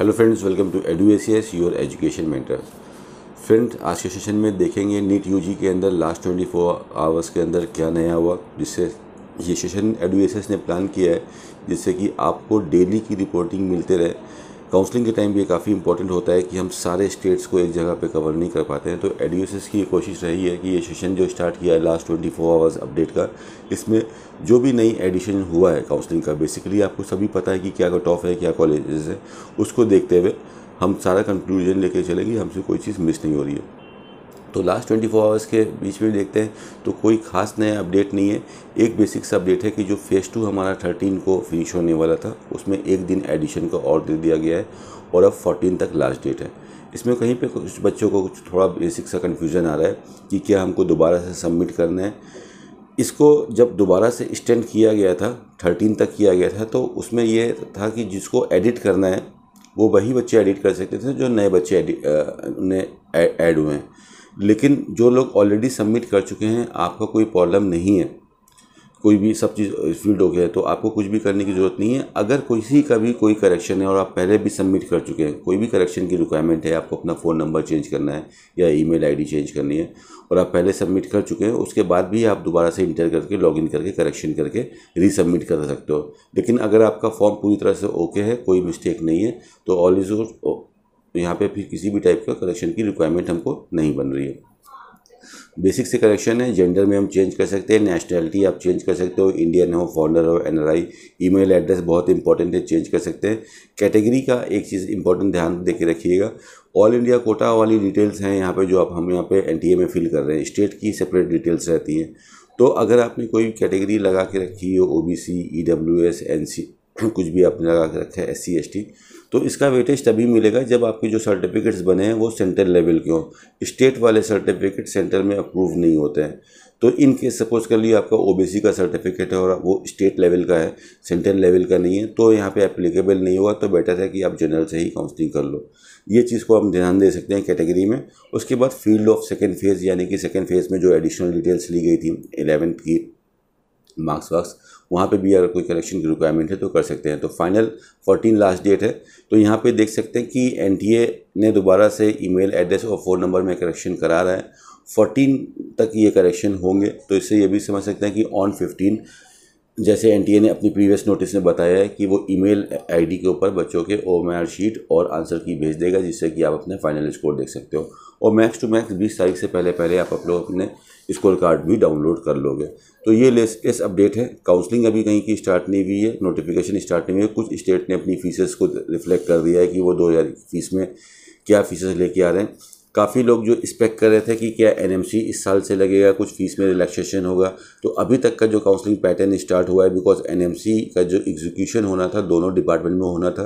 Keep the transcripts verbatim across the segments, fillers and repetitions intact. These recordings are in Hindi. Hello friends, welcome to Eduax your education mentor. Friend, आज के सेशन में देखेंगे नीट यूजी के अंदर लास्ट चौबीस आवर्स के अंदर क्या नया हुआ, जिससे ये सेशन एडुएक्स ने प्लान किया है, जिससे कि आपको डेली की रिपोर्टिंग मिलते रहे। काउंसलिंग के टाइम भी काफ़ी इंपॉर्टेंट होता है कि हम सारे स्टेट्स को एक जगह पे कवर नहीं कर पाते हैं, तो एडुएक्स की कोशिश रही है कि ये सेशन जो स्टार्ट किया है लास्ट चौबीस आवर्स अपडेट का, इसमें जो भी नई एडिशन हुआ है काउंसलिंग का, बेसिकली आपको सभी पता है कि क्या कट ऑफ है, क्या कॉलेजेस है, उसको देखते हुए हम सारा कंक्लूजन लेके चलेंगे, हमसे कोई चीज़ मिस नहीं हो रही है। तो लास्ट चौबीस आवर्स के बीच में देखते हैं तो कोई खास नया अपडेट नहीं है। एक बेसिक सा अपडेट है कि जो फेज़ टू हमारा तेरह को फिनिश होने वाला था, उसमें एक दिन एडिशन का और दे दिया गया है और अब चौदह तक लास्ट डेट है। इसमें कहीं पे कुछ बच्चों को कुछ थोड़ा बेसिक सा कन्फ्यूजन आ रहा है कि क्या हमको दोबारा से सबमिट करना है। इसको जब दोबारा से एक्सटेंड किया गया था, तेरह तक किया गया था, तो उसमें यह था कि जिसको एडिट करना है वो वही बच्चे एडिट कर सकते थे जो नए बच्चे नए ऐड हुए हैं। लेकिन जो लोग ऑलरेडी सबमिट कर चुके हैं, आपका कोई प्रॉब्लम नहीं है, कोई भी सब चीज़ फिल्ड हो गया है, तो आपको कुछ भी करने की ज़रूरत नहीं है। अगर किसी का भी कोई करेक्शन है और आप पहले भी सबमिट कर चुके हैं, कोई भी करेक्शन की रिक्वायरमेंट है, आपको अपना फ़ोन नंबर चेंज करना है या ईमेल आईडी चेंज करनी है और आप पहले सबमिट कर चुके हैं, उसके बाद भी आप दोबारा से इंटर करके लॉगिन करके करेक्शन करके रीसबमिट कर सकते हो। लेकिन अगर आपका फॉर्म पूरी तरह से ओके है, कोई मिस्टेक नहीं है, तो ऑल इज यहाँ पे फिर किसी भी टाइप का करेक्शन की रिक्वायरमेंट हमको नहीं बन रही है। बेसिक से करेक्शन है, जेंडर में हम चेंज कर सकते हैं, नेशनैलिटी आप चेंज कर सकते हो, इंडियन हो, फॉरनर हो, एनआरआई, ईमेल एड्रेस बहुत इंपॉर्टेंट है, चेंज कर सकते हैं। कैटेगरी का एक चीज़ इंपॉर्टेंट ध्यान दे के रखिएगा, ऑल इंडिया कोटा वाली डिटेल्स हैं यहाँ पे, जो आप हम यहाँ पे एनटीए में फिल कर रहे हैं, स्टेट की सेपरेट डिटेल्स रहती हैं। तो अगर आपने कोई कैटेगरी लगा के रखी हो, ओबीसी, ईडब्ल्यूएस, एनसी, कुछ भी आपने लगा के रखा है, एस सी एस टी, तो इसका वेटेज तभी मिलेगा जब आपके जो सर्टिफिकेट्स बने हैं वो सेंट्रल लेवल के हों। स्टेट वाले सर्टिफिकेट सेंटर में अप्रूव नहीं होते हैं। तो इन केस सपोज कर लिए आपका ओबीसी का सर्टिफिकेट है और वो स्टेट लेवल का है, सेंट्रल लेवल का नहीं है, तो यहाँ पे एप्लीकेबल नहीं हुआ, तो बेटर है कि आप जनरल से ही काउंसलिंग कर लो। ये चीज़ को हम ध्यान दे सकते हैं कैटेगरी में। उसके बाद फील्ड ऑफ सेकेंड फेज़, यानी कि सेकेंड फेज़ में जो एडिशनल डिटेल्स ली गई थी एलेवेंथ की, मार्क्स वार्क्स, वहाँ पे भी अगर कोई करेक्शन की रिक्वायरमेंट है तो कर सकते हैं। तो फाइनल चौदह लास्ट डेट है। तो यहाँ पे देख सकते हैं कि एनटीए ने दोबारा से ईमेल एड्रेस और फ़ोन नंबर में करेक्शन करा रहा है। चौदह तक ये करेक्शन होंगे, तो इससे ये भी समझ सकते हैं कि ऑन पंद्रह, जैसे एनटीए ने अपनी प्रीवियस नोटिस में बताया है कि वो ईमेल आईडी के ऊपर बच्चों के ओएमआर शीट और आंसर की भेज देगा, जिससे कि आप अपने फाइनल स्कोर देख सकते हो। और मैक्स टू मैक्स बीस तारीख से पहले पहले आप अपने अपने स्कोर कार्ड भी डाउनलोड कर लोगे। तो ये लेटेस्ट अपडेट है। काउंसलिंग अभी कहीं की स्टार्ट नहीं हुई है, नोटिफिकेशन स्टार्ट नहीं हुई है। कुछ स्टेट ने अपनी फीसेस को रिफ्लेक्ट कर दिया है कि वो दो हज़ार फीस में क्या फीसेस लेके आ रहे हैं। काफ़ी लोग जो एक्सपेक्ट कर रहे थे कि क्या एनएमसी इस साल से लगेगा, कुछ फीस में रिलैक्सेशन होगा, तो अभी तक का जो काउंसलिंग पैटर्न स्टार्ट हुआ है, बिकॉज एनएमसी का जो एग्जीक्यूशन होना था दोनों डिपार्टमेंट में होना था,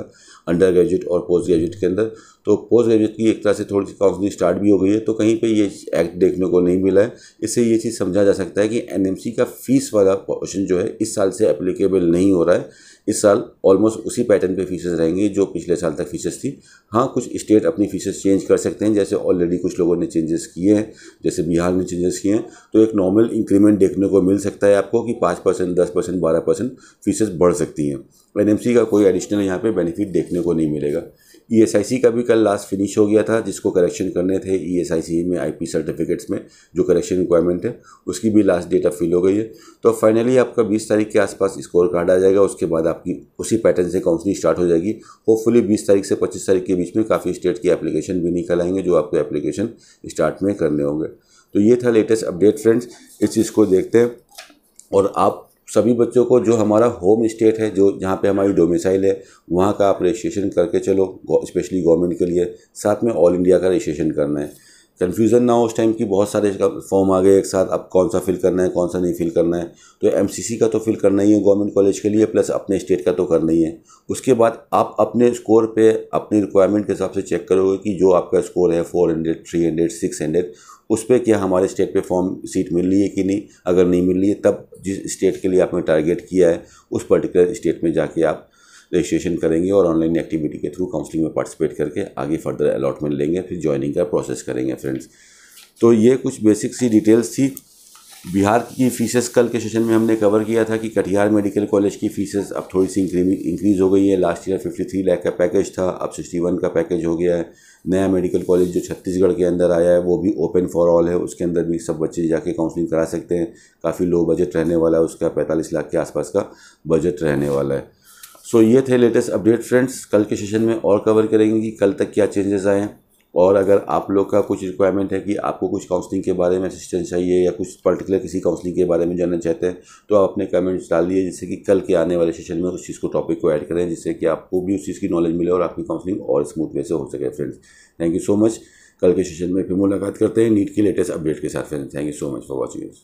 अंडर ग्रेजुएट और पोस्ट ग्रेजुएट के अंदर, तो पोस्ट ग्रेजुएट की एक तरह से थोड़ी सी काउंसलिंग स्टार्ट भी हो गई है। तो कहीं पे ये एक्ट देखने को नहीं मिला है। इससे ये चीज़ समझा जा सकता है कि एनएमसी का फीस वाला पोर्शन जो है इस साल से एप्लीकेबल नहीं हो रहा है। इस साल ऑलमोस्ट उसी पैटर्न पे फीसेस रहेंगी जो पिछले साल तक फीसेस थी। हाँ, कुछ स्टेट अपनी फीसेस चेंज कर सकते हैं, जैसे ऑलरेडी कुछ लोगों ने चेंजेस किए हैं, जैसे बिहार ने चेंजेस किए हैं, तो एक नॉर्मल इंक्रीमेंट देखने को मिल सकता है आपको कि पाँच परसेंट दस परसेंट बारह परसेंट फीसेस बढ़ सकती हैं। एनएमसी का कोई एडिशनल यहाँ पे बेनिफिट देखने को नहीं मिलेगा। ईएसआईसी का भी कल लास्ट फिनिश हो गया था, जिसको करेक्शन करने थे ईएसआईसी में आईपी सर्टिफिकेट्स में जो करेक्शन रिक्वायरमेंट है, उसकी भी लास्ट डेट अब फिल हो गई है। तो फाइनली आपका बीस तारीख के आसपास स्कोर कार्ड आ जाएगा, उसके बाद आपकी उसी पैटर्न से काउंसलिंग स्टार्ट हो जाएगी। होपफुली बीस तारीख से पच्चीस तारीख के बीच में काफ़ी स्टेट की एप्लीकेशन भी निकल आएंगे, जो आपको एप्लीकेशन स्टार्ट में करने होंगे। तो ये था लेटेस्ट अपडेट फ्रेंड्स। इस चीज़ को देखते हैं और आप सभी बच्चों को जो हमारा होम स्टेट है, जो जहाँ पे हमारी डोमिसाइल है, वहाँ का आप रजिस्ट्रेशन करके चलो, स्पेशली गवर्नमेंट के लिए। साथ में ऑल इंडिया का रजिस्ट्रेशन करना है, कन्फ्यूज़न ना हो उस टाइम की बहुत सारे फॉर्म आ गए एक साथ, अब कौन सा फिल करना है कौन सा नहीं फिल करना है। तो एमसीसी का तो फिल करना ही है गवर्नमेंट कॉलेज के लिए, प्लस अपने स्टेट का तो करना ही है। उसके बाद आप अपने स्कोर पे अपनी रिक्वायरमेंट के हिसाब से चेक करोगे कि जो आपका स्कोर है चार सौ, तीन सौ, छह सौ, उस पर क्या हमारे स्टेट पे फॉर्म सीट मिल रही है कि नहीं। अगर नहीं मिल रही है, तब जिस स्टेट के लिए आपने टारगेट किया है उस पर्टिकुलर स्टेट में जाके आप रजिस्ट्रेशन करेंगे और ऑनलाइन एक्टिविटी के थ्रू काउंसलिंग में पार्टिसिपेट करके आगे फर्दर अलॉटमेंट लेंगे, फिर ज्वाइनिंग का प्रोसेस करेंगे फ्रेंड्स। तो ये कुछ बेसिक सी डिटेल्स थी। बिहार की फ़ीसेस कल के सेशन में हमने कवर किया था कि कटिहार मेडिकल कॉलेज की फ़ीसेस अब थोड़ी सी इंक्रीज़ हो गई है। लास्ट ईयर तिरेपन लाख का पैकेज था, अब इकसठ का पैकेज हो गया है। नया मेडिकल कॉलेज जो छत्तीसगढ़ के अंदर आया है वो भी ओपन फॉर ऑल है, उसके अंदर भी सब बच्चे जाके काउंसलिंग करा सकते हैं। काफ़ी लो बजट रहने वाला है, उसका पैंतालीस लाख के आसपास का बजट रहने वाला है। सो so, ये थे लेटेस्ट अपडेट फ्रेंड्स। कल के सेशन में और कवर करेंगे कि कल तक क्या चेंजेस आए हैं, और अगर आप लोग का कुछ रिक्वायरमेंट है कि आपको कुछ काउंसलिंग के बारे में असिस्टेंस चाहिए या कुछ पर्टिकुलर किसी काउंसलिंग के बारे में जानना चाहते हैं तो आप अपने कमेंट्स डाल दिए, जिससे कि कल के आने वाले सेशन में उस चीज़ को टॉपिक को ऐड करें, जिससे कि आपको भी उस चीज़ की नॉलेज मिले और आपकी काउंसलिंग और स्मूथ वे से हो सके। Friends thank you so much. कल के सेशन में फिर मुलाकात करते हैं नीट की लेटेस्ट अपडेट के साथ। Friends thank you so much for watching.